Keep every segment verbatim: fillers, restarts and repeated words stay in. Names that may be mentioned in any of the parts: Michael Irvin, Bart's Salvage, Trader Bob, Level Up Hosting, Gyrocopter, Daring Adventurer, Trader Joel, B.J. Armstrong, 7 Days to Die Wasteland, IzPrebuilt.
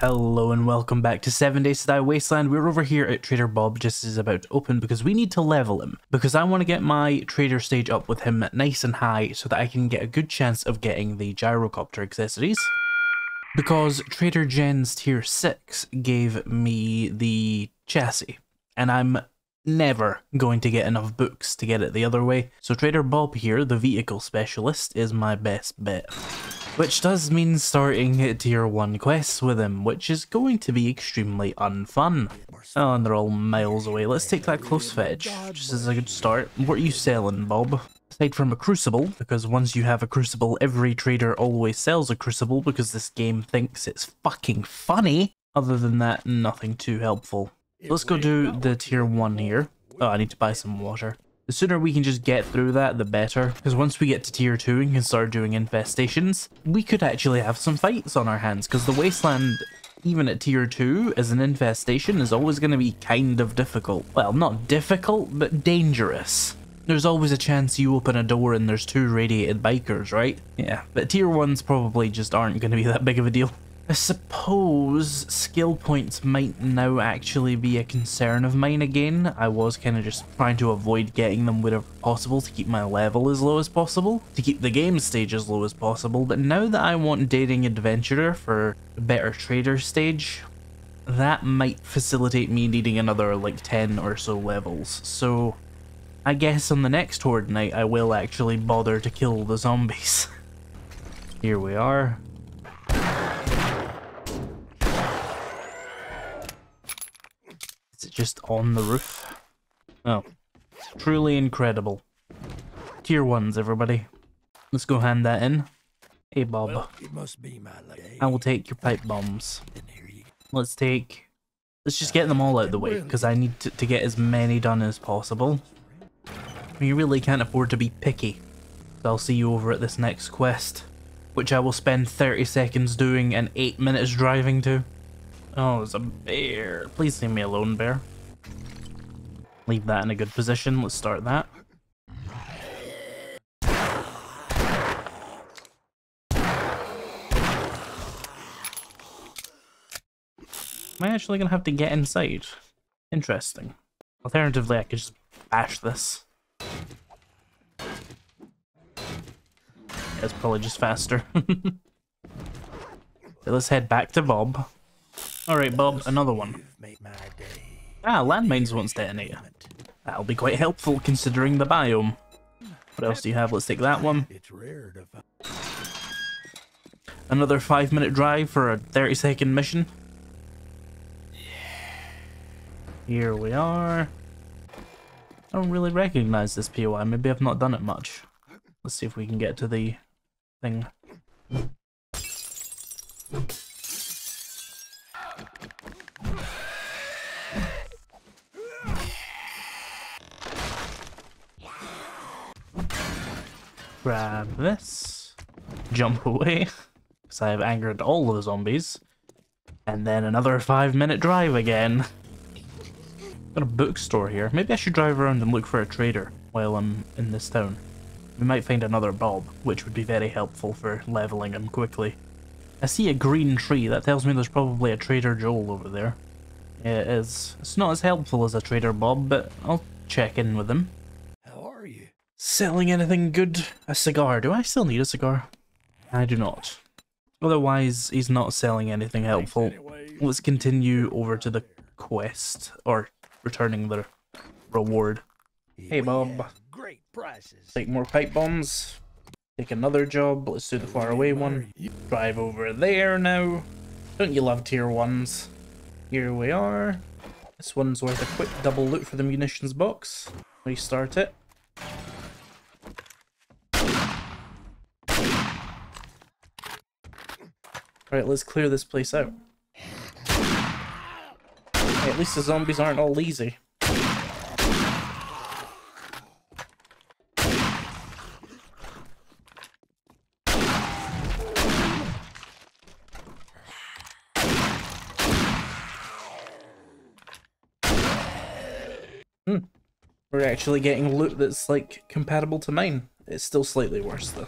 Hello and welcome back to seven days to Die Wasteland. We're over here at Trader Bob just as about to open because we need to level him. Because I want to get my trader stage up with him nice and high so that I can get a good chance of getting the gyrocopter accessories. Because Trader Jen's tier six gave me the chassis and I'm never going to get enough books to get it the other way. So Trader Bob here, the vehicle specialist, is my best bet. Which does mean starting at tier one quests with him, which is going to be extremely unfun. Oh, and they're all miles away. Let's take that close fetch, just as a good start. What are you selling, Bob? Aside from a crucible, because once you have a crucible, every trader always sells a crucible because this game thinks it's fucking funny. Other than that, nothing too helpful. Let's go do the tier one here. Oh, I need to buy some water. The sooner we can just get through that, the better. Because once we get to tier two and can start doing infestations, we could actually have some fights on our hands. Because the wasteland, even at tier two, as an infestation, is always going to be kind of difficult. Well, not difficult, but dangerous. There's always a chance you open a door and there's two radiated bikers, right? Yeah, but tier ones probably just aren't going to be that big of a deal. I suppose skill points might now actually be a concern of mine again. I was kind of just trying to avoid getting them whenever possible to keep my level as low as possible, to keep the game stage as low as possible, but now that I want Daring Adventurer for a better trader stage, that might facilitate me needing another like ten or so levels. So I guess on the next horde night I will actually bother to kill the zombies. Here we are. Just on the roof. Oh, truly incredible. Tier ones, everybody. Let's go hand that in. Hey, Bob. Well, it must be my I will take your pipe bombs. Let's take... Let's just get them all out of the way, because I need to, to get as many done as possible. We really can't afford to be picky. So I'll see you over at this next quest, which I will spend thirty seconds doing and eight minutes driving to. Oh, there's a bear. Please leave me alone, bear. Leave that in a good position. Let's start that. Am I actually going to have to get inside? Interesting. Alternatively, I could just bash this. It's probably just faster. So let's head back to Bob. Alright, Bob, another one. Ah, landmines won't detonate. That'll be quite helpful considering the biome. What else do you have? Let's take that one. Another five minute drive for a thirty second mission. Here we are. I don't really recognize this P O I. Maybe I've not done it much. Let's see if we can get to the thing. Grab this, jump away, because I have angered all of the zombies, and then another five minute drive again. Got a bookstore here. Maybe I should drive around and look for a trader while I'm in this town. We might find another Bob, which would be very helpful for leveling him quickly. I see a green tree. That tells me there's probably a Trader Joel over there. Yeah, it is. It's not as helpful as a Trader Bob, but I'll check in with him. Selling anything good? A cigar. Do I still need a cigar? I do not. Otherwise, he's not selling anything helpful. Let's continue over to the quest, or returning the reward. Hey, Bob. Great prices. Take more pipe bombs. Take another job. Let's do the far away one. Drive over there now. Don't you love tier ones? Here we are. This one's worth a quick double loot for the munitions box. Restart it. Alright, let's clear this place out. Hey, at least the zombies aren't all easy. Hmm. We're actually getting loot that's like compatible to mine. It's still slightly worse though.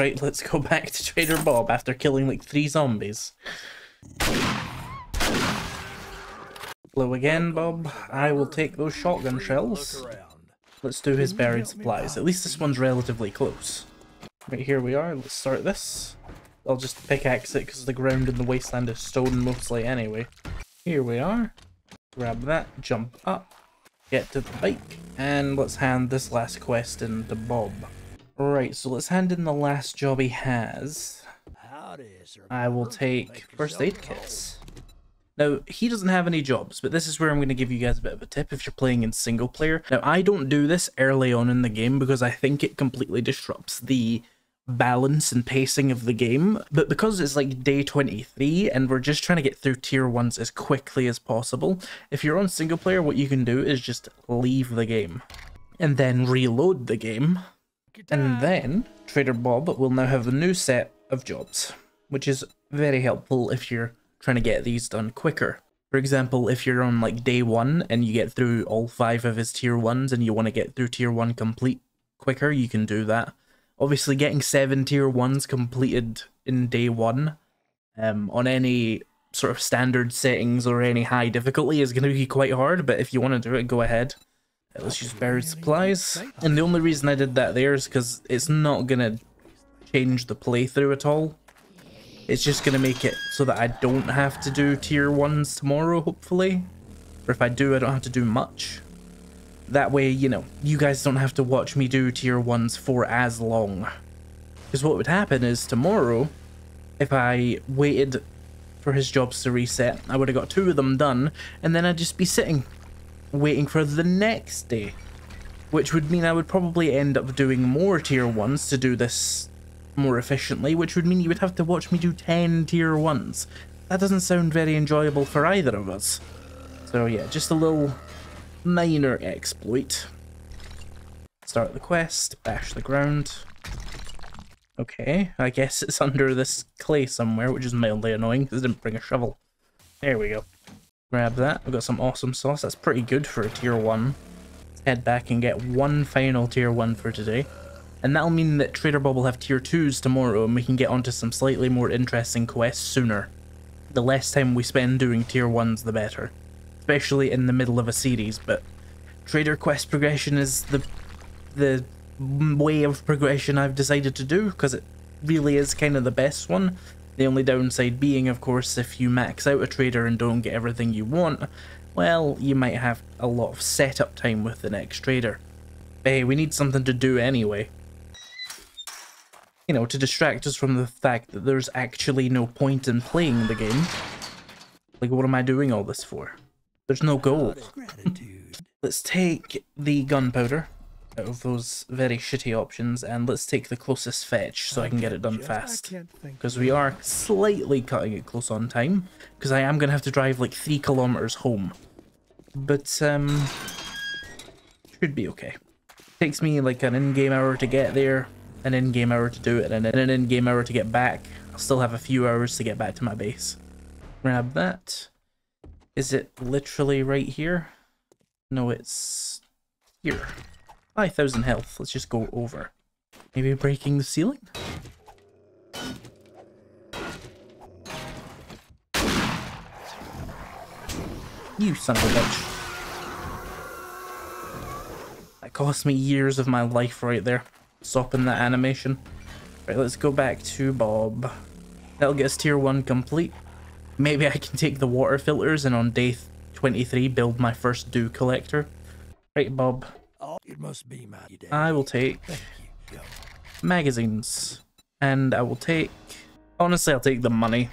Right, let's go back to Trader Bob after killing like three zombies. Blue again, Bob. I will take those shotgun shells. Let's do his buried supplies. At least this one's relatively close. Right, here we are. Let's start this. I'll just pickaxe it because the ground in the wasteland is stone mostly anyway. Here we are. Grab that, jump up, get to the bike, and let's hand this last quest in to Bob. Right, so let's hand in the last job he has. I will take first aid kits. Now, he doesn't have any jobs, but this is where I'm going to give you guys a bit of a tip if you're playing in single player. Now, I don't do this early on in the game because I think it completely disrupts the balance and pacing of the game, but because it's like day twenty-three and we're just trying to get through tier ones as quickly as possible, if you're on single player, what you can do is just leave the game and then reload the game, and then Trader Bob will now have a new set of jobs, which is very helpful if you're trying to get these done quicker. For example, if you're on like day one and you get through all five of his tier ones and you want to get through tier one complete quicker, you can do that. Obviously, getting seven tier ones completed in day one um, on any sort of standard settings or any high difficulty is going to be quite hard, but if you want to do it, go ahead. Uh, let's use buried supplies. And the only reason I did that there is because it's not going to change the playthrough at all. It's just going to make it so that I don't have to do tier ones tomorrow, hopefully. Or if I do, I don't have to do much. That way, you know, you guys don't have to watch me do tier ones for as long. Because what would happen is tomorrow, if I waited for his jobs to reset, I would have got two of them done, and then I'd just be sitting, waiting for the next day. Which would mean I would probably end up doing more tier ones to do this more efficiently, which would mean you would have to watch me do ten tier ones. That doesn't sound very enjoyable for either of us. So yeah, just a little minor exploit. Start the quest, bash the ground. Okay, I guess it's under this clay somewhere, which is mildly annoying because I didn't bring a shovel. There we go. Grab that. I've got some awesome sauce. That's pretty good for a tier one. Let's head back and get one final tier one for today. And that'll mean that Trader Bob will have tier twos tomorrow and we can get onto some slightly more interesting quests sooner. The less time we spend doing tier ones, the better. Especially in the middle of a series, but trader quest progression is the the way of progression I've decided to do because it really is kind of the best one. The only downside being, of course, if you max out a trader and don't get everything you want, well, you might have a lot of setup time with the next trader. But hey, we need something to do anyway. You know, to distract us from the fact that there's actually no point in playing the game. Like, what am I doing all this for? There's no goal. Let's take the gunpowder out of those very shitty options and let's take the closest fetch so I can get it done fast. Because we are slightly cutting it close on time. Because I am going to have to drive like three kilometers home. But, um, should be okay. It takes me like an in-game hour to get there, an in-game hour to do it, and an in-game hour to get back. I'll still have a few hours to get back to my base. Grab that. Is it literally right here? No, it's here. five thousand health. Let's just go over. Maybe breaking the ceiling? You son of a bitch. That cost me years of my life right there. Stopping that animation. Right, let's go back to Bob. That'll get us tier one complete. Maybe I can take the water filters and on day twenty-three build my first dew collector. Right, Bob. It must be my day. I will take magazines. And I will take... Honestly, I'll take the money.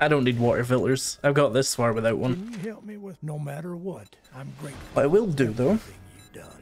I don't need water filters. I've got this far without one. Can you help me with no matter what? I'm grateful. What I will do, though,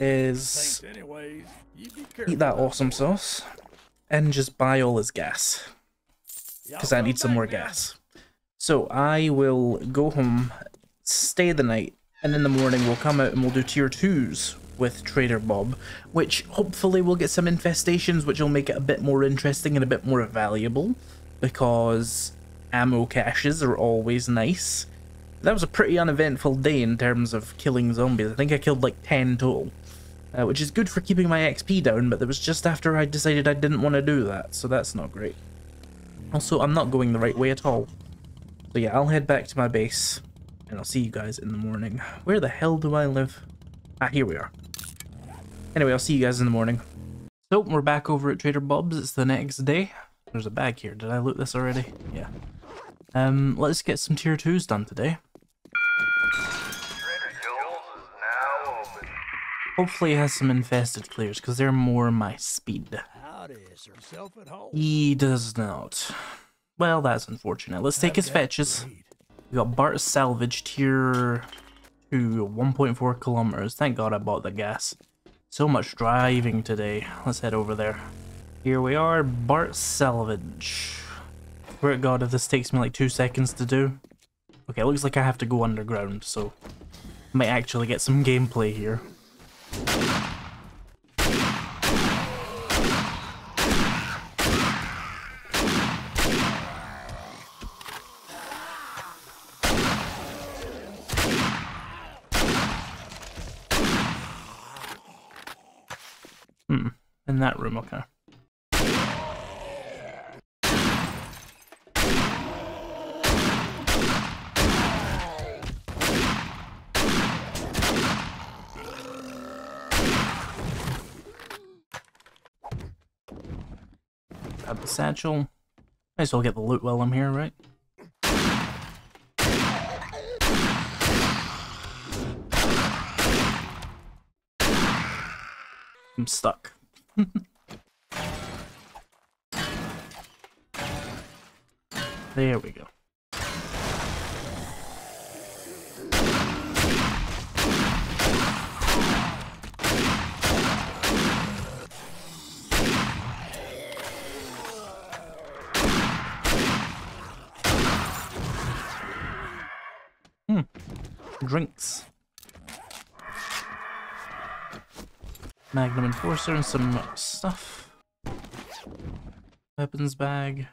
is anyways, eat that awesome sauce and just buy all his gas. Because I need some more gas. So I will go home, stay the night, and in the morning we'll come out and we'll do tier twos with Trader Bob, which hopefully will get some infestations, which will make it a bit more interesting and a bit more valuable, because ammo caches are always nice. That was a pretty uneventful day in terms of killing zombies. I think I killed like ten total, uh, which is good for keeping my X P down, but that was just after I decided I didn't want to do that, so that's not great. Also, I'm not going the right way at all. So yeah, I'll head back to my base and I'll see you guys in the morning. Where the hell do I live? Ah, here we are. Anyway, I'll see you guys in the morning. So we're back over at Trader Bob's. It's the next day. There's a bag here. Did I loot this already? Yeah. Um, let's get some tier twos done today. Trader Joel's is now open. Hopefully it has some infested clears, because they're more my speed. Howdy, is yourself at home? He does not. Well, that's unfortunate. Let's take I've his fetches. We got Bart's Salvage, tier two, one point four kilometers. Thank God I bought the gas. So much driving today. Let's head over there. Here we are, Bart's Salvage. Swear to God, if this takes me like two seconds to do. Okay, it looks like I have to go underground, so I might actually get some gameplay here. Hmm, in that room, okay. The satchel. Might as well get the loot while I'm here, right? I'm stuck. There we go. Drinks. Magnum Enforcer and some stuff. Weapons bag.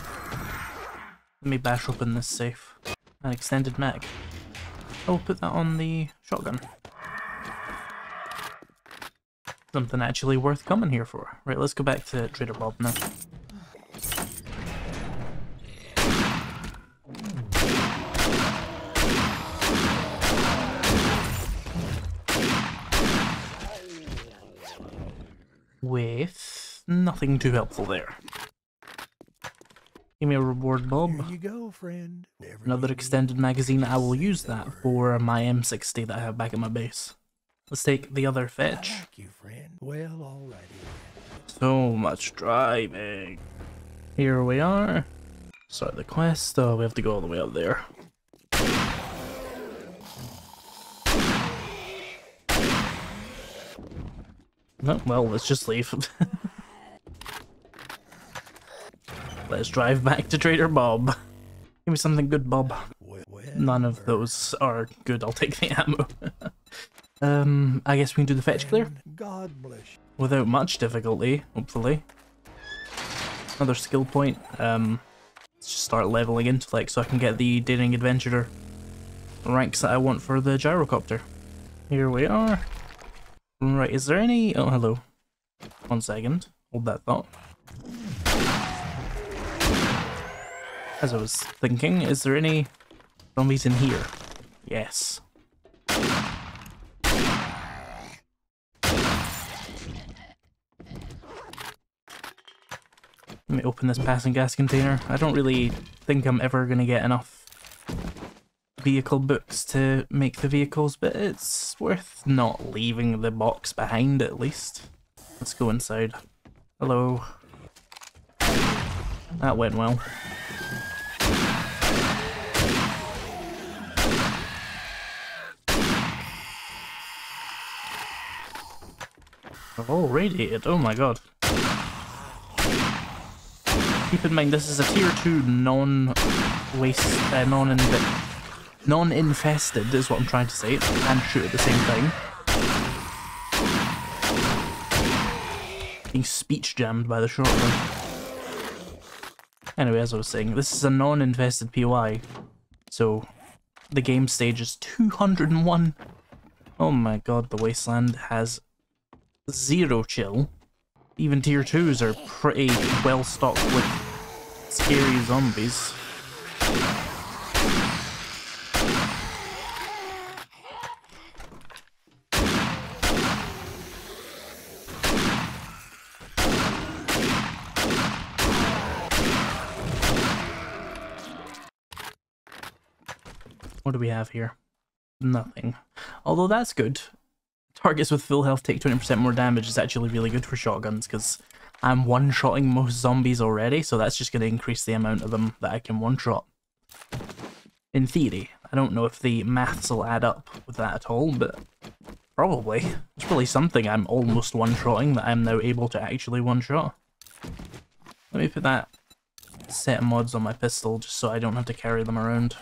Let me bash open this safe. An extended mag. I'll put that on the shotgun. Something actually worth coming here for. Right, let's go back to Trader Bob now. With nothing too helpful there. Give me a reward bulb. Here you go, friend. Another extended magazine. I will use that for my M sixty that I have back at my base. Let's take the other fetch. Thank you, friend. Well, all righty. So much driving. Here we are. Start the quest. Oh, we have to go all the way up there. Oh, well, let's just leave. Let's drive back to Trader Bob. Give me something good, Bob. None of those are good. I'll take the ammo. um, I guess we can do the fetch clear. God bless you. Without much difficulty, hopefully. Another skill point. Um, let's just start leveling intellect so I can get the Daring Adventurer ranks that I want for the Gyrocopter. Here we are. Right, is there any... Oh, hello. One second. Hold that thought. As I was thinking, is there any zombies in here? Yes. Let me open this passing gas container. I don't really think I'm ever going to get enough vehicle books to make the vehicles, but it's worth not leaving the box behind at least. Let's go inside. Hello. That went well. Oh, radiated. Oh my god. Keep in mind this is a tier two non-waste, uh, non-invent. Non-infested is what I'm trying to say, and shoot at the same time. Being speech jammed by the shotgun. Anyway, as I was saying, this is a non-infested P O I, so the game stage is two hundred and one. Oh my god, the Wasteland has zero chill. Even tier twos are pretty well stocked with scary zombies. What do we have here? Nothing. Although that's good. Targets with full health take twenty percent more damage is actually really good for shotguns, because I'm one-shotting most zombies already, so that's just going to increase the amount of them that I can one-shot. In theory. I don't know if the maths will add up with that at all, but probably. It's probably something I'm almost one-shotting that I'm now able to actually one-shot. Let me put that set of mods on my pistol just so I don't have to carry them around.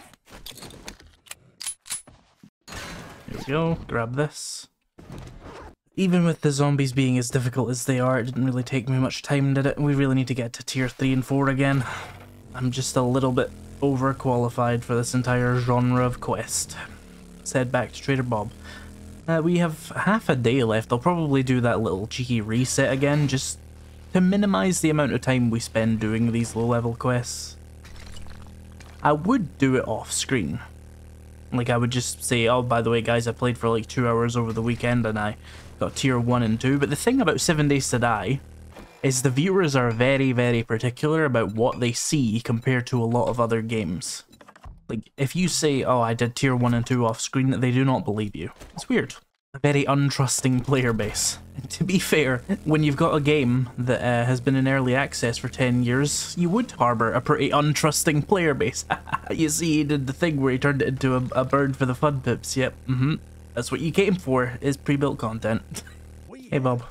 There we go, grab this. Even with the zombies being as difficult as they are, it didn't really take me much time, did it? We really need to get to tier three and four again. I'm just a little bit overqualified for this entire genre of quest. Let's head back to Trader Bob. Uh, we have half a day left. I'll probably do that little cheeky reset again, just to minimize the amount of time we spend doing these low-level quests. I would do it off-screen. Like, I would just say, oh, by the way, guys, I played for like two hours over the weekend and I got tier one and two. But the thing about seven days to die is the viewers are very, very particular about what they see compared to a lot of other games. Like, if you say, oh, I did tier one and two off screen, they do not believe you. It's weird. A very untrusting player base. And to be fair, when you've got a game that uh, has been in early access for ten years, you would harbour a pretty untrusting player base. You see, he did the thing where he turned it into a, a bird for the fun pips. Yep, mm-hmm. That's what you came for, is pre-built content. Hey, Bob.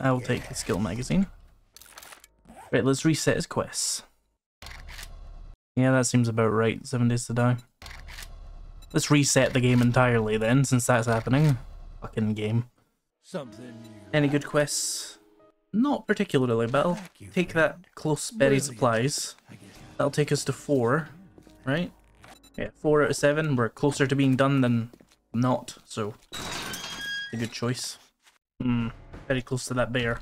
I will take the skill magazine. Right, let's reset his quests. Yeah, that seems about right. Seven days to die. Let's reset the game entirely then, since that's happening. Fucking game. Something. Any good quests? Not particularly, but I'll take that close berry supplies. That'll take us to four, right? Yeah, four out of seven. We're closer to being done than not, so a good choice. Hmm. Very close to that bear.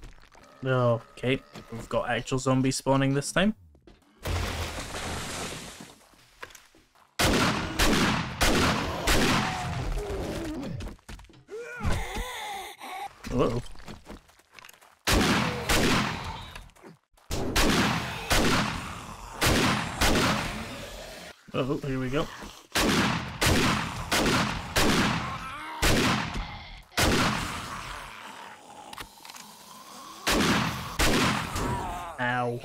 Okay, we've got actual zombies spawning this time. Uh-oh. Oh, here we go. Ow.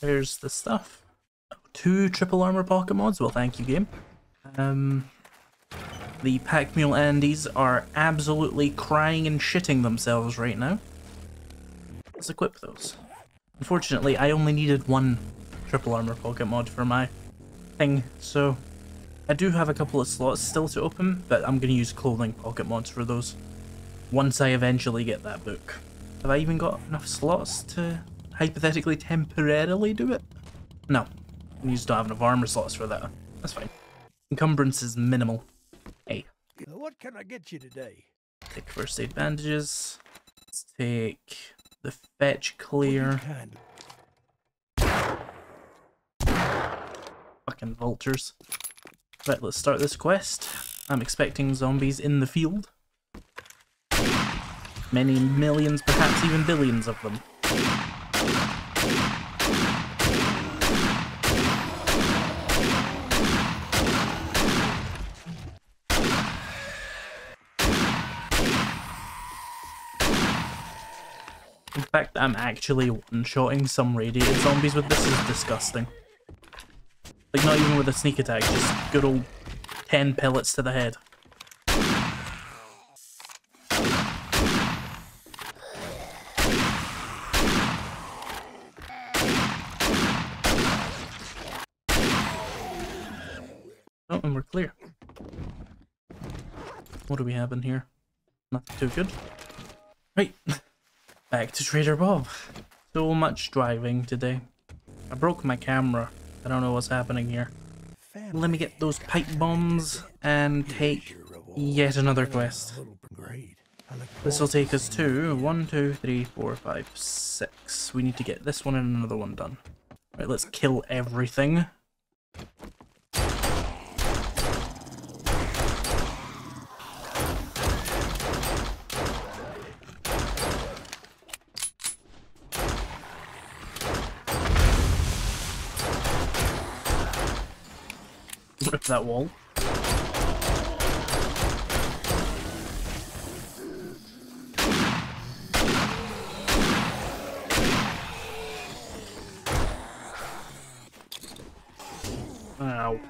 There's the stuff. Two triple armor pocket mods. Well, thank you, game. Um, the pack mule Andes are absolutely crying and shitting themselves right now. Let's equip those. Unfortunately, I only needed one triple armor pocket mod for my thing, so I do have a couple of slots still to open, but I'm going to use clothing pocket mods for those once I eventually get that book. Have I even got enough slots to hypothetically temporarily do it? No. You just don't have enough armor slots for that. That's fine. Encumbrance is minimal. Hey. What can I get you today? Take first aid bandages. Let's take the fetch clear. Fucking vultures. Right, let's start this quest. I'm expecting zombies in the field. Many millions, perhaps even billions of them. In fact, I'm actually one-shotting some radiated zombies with this is disgusting. Like, not even with a sneak attack, just good old ten pellets to the head. Oh, and we're clear. What do we have in here? Not too good. Right, back to Trader Bob. So much driving today. I broke my camera. I don't know what's happening here. Let me get those pipe bombs and take yet another quest. This will take us to one, two, three, four, five, six. We need to get this one and another one done. Right, let's kill everything. rip that wall. Ow.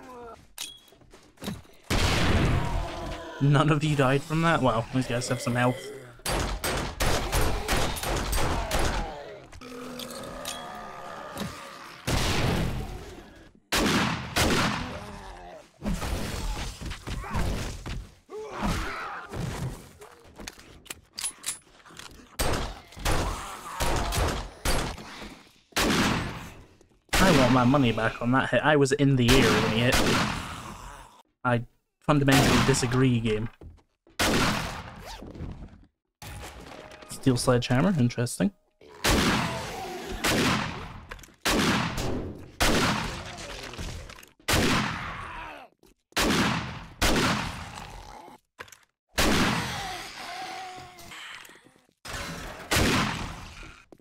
None of you died from that? Well, these guys have some health. My money back on that hit. I was in the air when he hit me. I fundamentally disagree, game. Steel sledgehammer, interesting.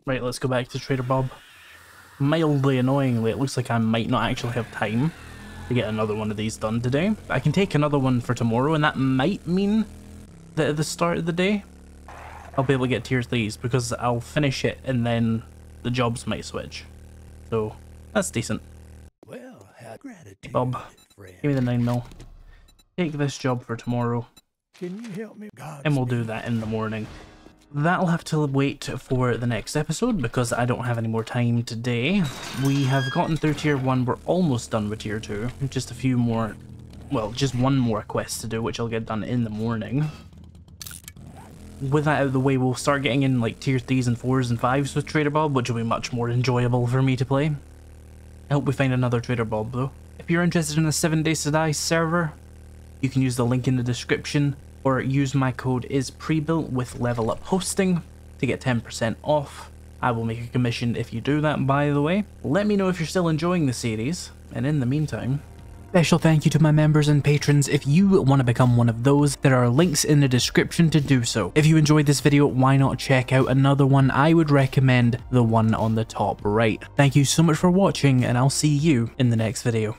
Right, let's go back to Trader Bob. Mildly annoyingly, it looks like I might not actually have time to get another one of these done today. I can take another one for tomorrow, and that might mean that at the start of the day I'll be able to get tier threes, because I'll finish it and then the jobs might switch. So that's decent. Well, gratitude, Bob, friend. Give me the nine mil. Take this job for tomorrow. Can you help me? God's and we'll do that in the morning. That'll have to wait for the next episode because I don't have any more time today. We have gotten through tier one, we're almost done with tier two. Just a few more, well, just one more quest to do, which I'll get done in the morning. With that out of the way, we'll start getting in like tier threes and fours and fives with Trader Bob, which will be much more enjoyable for me to play. I hope we find another Trader Bob though. If you're interested in the seven days to die server, you can use the link in the description. Or use my code IzPrebuilt with Level Up Hosting to get ten percent off. I will make a commission if you do that, by the way. Let me know if you're still enjoying the series, and in the meantime, special thank you to my members and patrons. If you want to become one of those, there are links in the description to do so. If you enjoyed this video, why not check out another one? I would recommend the one on the top right. Thank you so much for watching, and I'll see you in the next video.